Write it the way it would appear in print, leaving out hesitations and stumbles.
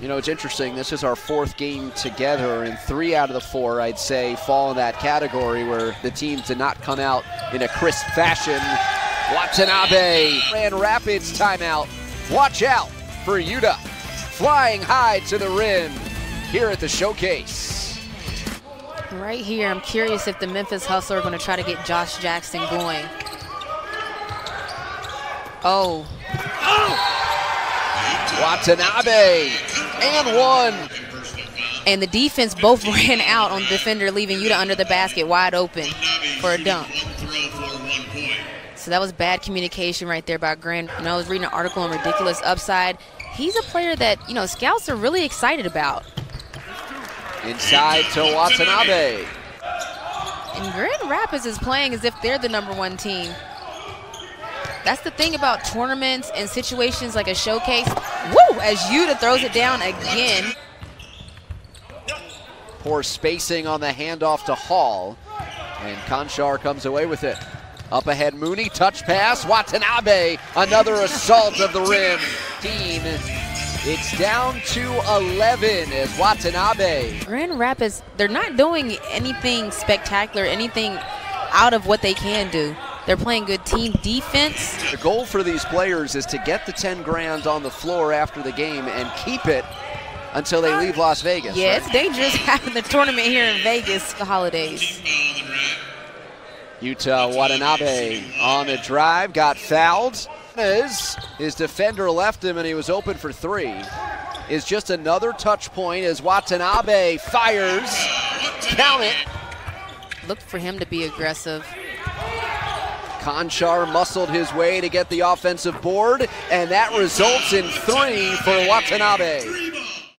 You know, it's interesting. This is our fourth game together, and 3 out of the 4, I'd say, fall in that category where the teams did not come out in a crisp fashion. Watanabe, Grand Rapids timeout. Watch out for Yuta, flying high to the rim here at the showcase. Right here, I'm curious if the Memphis Hustle are going to try to get Josh Jackson going. Oh. Oh! Watanabe, and one. And the defense both ran out on the defender, leaving Yuta under the basket wide open for a dunk. So that was bad communication right there by Grant. You know, I was reading an article on Ridiculous Upside. He's a player that, you know, scouts are really excited about. Inside to Watanabe. And Grand Rapids is playing as if they're the #1 team. That's the thing about tournaments and situations like a showcase. Woo! As Yuta throws it down again. Poor spacing on the handoff to Hall. And Konchar comes away with it. Up ahead, Mooney, touch pass, Watanabe, another assault of the rim. It's down to 11 as Watanabe. Grand Rapids, they're not doing anything spectacular, anything out of what they can do. They're playing good team defense. The goal for these players is to get the 10 grand on the floor after the game and keep it until they leave Las Vegas. Yeah, right? It's dangerous having the tournament here in Vegas the holidays. Yuta Watanabe on the drive, got fouled. His defender left him and he was open for 3. Is just another touch point as Watanabe fires. Count it. Look for him to be aggressive. Konchar muscled his way to get the offensive board, and that results in 3 for Watanabe.